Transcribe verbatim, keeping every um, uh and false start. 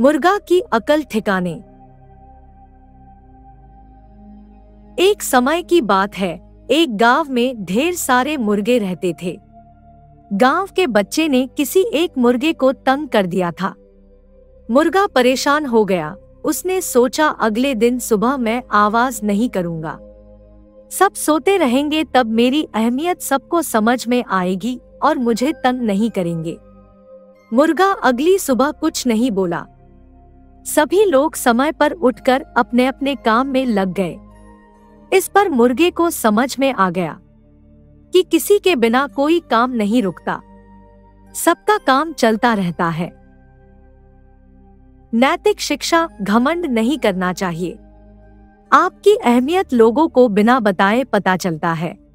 मुर्गा की अकल ठिकाने। एक समय की बात है, एक गांव में ढेर सारे मुर्गे रहते थे। गांव के बच्चे ने किसी एक मुर्गे को तंग कर दिया था। मुर्गा परेशान हो गया। उसने सोचा, अगले दिन सुबह मैं आवाज नहीं करूंगा, सब सोते रहेंगे, तब मेरी अहमियत सबको समझ में आएगी और मुझे तंग नहीं करेंगे। मुर्गा अगली सुबह कुछ नहीं बोला। सभी लोग समय पर उठकर अपने अपने काम में लग गए। इस पर मुर्गे को समझ में आ गया कि किसी के बिना कोई काम नहीं रुकता, सबका काम चलता रहता है। नैतिक शिक्षा, घमंड नहीं करना चाहिए। आपकी अहमियत लोगों को बिना बताए पता चलता है।